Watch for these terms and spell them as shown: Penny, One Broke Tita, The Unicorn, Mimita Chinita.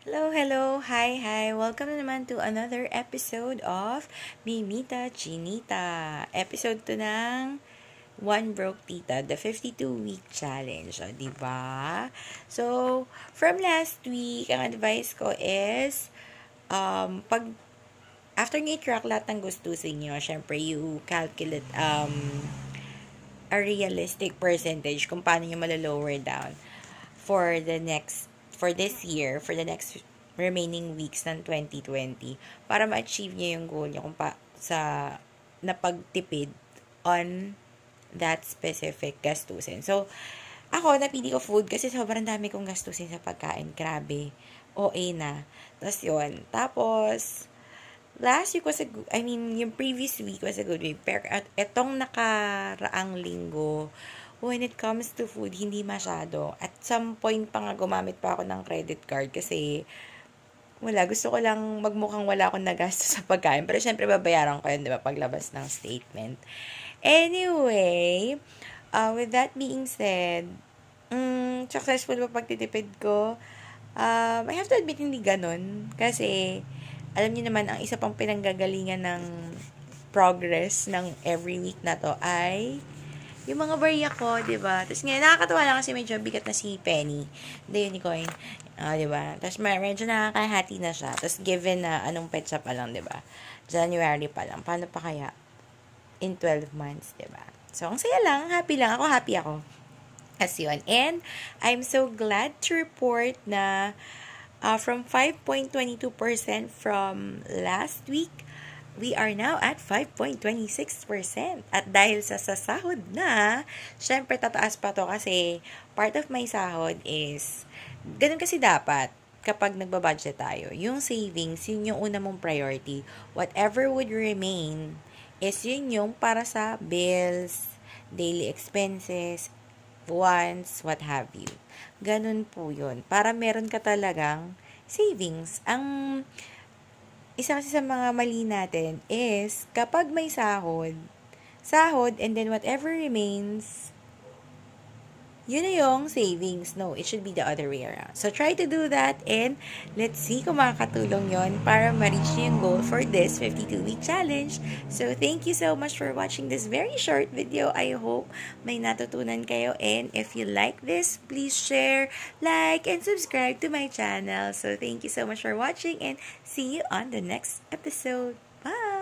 Hello, hello! Hi, hi! Welcome na naman to another episode of Mimita Chinita. Episode to ng One Broke Tita, the 52-week challenge. O, diba? So, from last week, ang advice ko is, pag after nyo i-track lahat ng gustusin nyo, syempre, you calculate a realistic percentage kung paano nyo malalower down for the next for this year, for the next remaining weeks ng 2020, para ma-achieve niya yung goal niya kung sa napagtipid on that specific gastusin. So, ako, napili ko food kasi sobrang dami kong gastusin sa pagkain. Grabe. OA na. Tapos yun. Tapos, last week was yung previous week was a good week. Pero etong nakaraang linggo, when it comes to food, hindi masyado. At some point pa nga gumamit pa ako ng credit card kasi wala, gusto ko lang magmukhang wala akong nagasto sa pagkain. Pero syempre babayaran ko yun, diba, paglabas ng statement. Anyway, with that being said, successful ba pagtitipid ko? I have to admit, hindi ganun. Kasi, alam niyo naman, ang isa pang pinanggagalingan ng progress ng every week na to ay yung mga barya ko, diba? Tapos ngayon, nakakatawa lang kasi medyo bigat na si Penny, The Unicorn. Diba? Tapos medyo nakakahati na siya. Tapos given na anong petsa pa lang, diba? January pa lang. Paano pa kaya? In 12 months, diba? So, ang saya lang. Happy lang. Ako, happy ako. As yun. And I'm so glad to report na from 5.22% from last week, we are now at 5.26%. At dahil sa sahod na, syempre tataas pa to kasi part of my sahod is, ganun kasi dapat kapag nagbabudget tayo. Yung savings, yun yung una mong priority. Whatever would remain is yun yung para sa bills, daily expenses, wants, what have you. Ganun po yun. Para meron ka talagang savings. Ang isa kasi sa mga mali natin is, kapag may sahod, and then whatever remains, yun na yung savings. No, it should be the other way around. So, try to do that, and let's see kung makakatulong yun para ma-reach niyo yung goal for this 52-week challenge. So, thank you so much for watching this very short video. I hope may natutunan kayo, and if you like this, please share, like, and subscribe to my channel. So, thank you so much for watching, and see you on the next episode. Bye!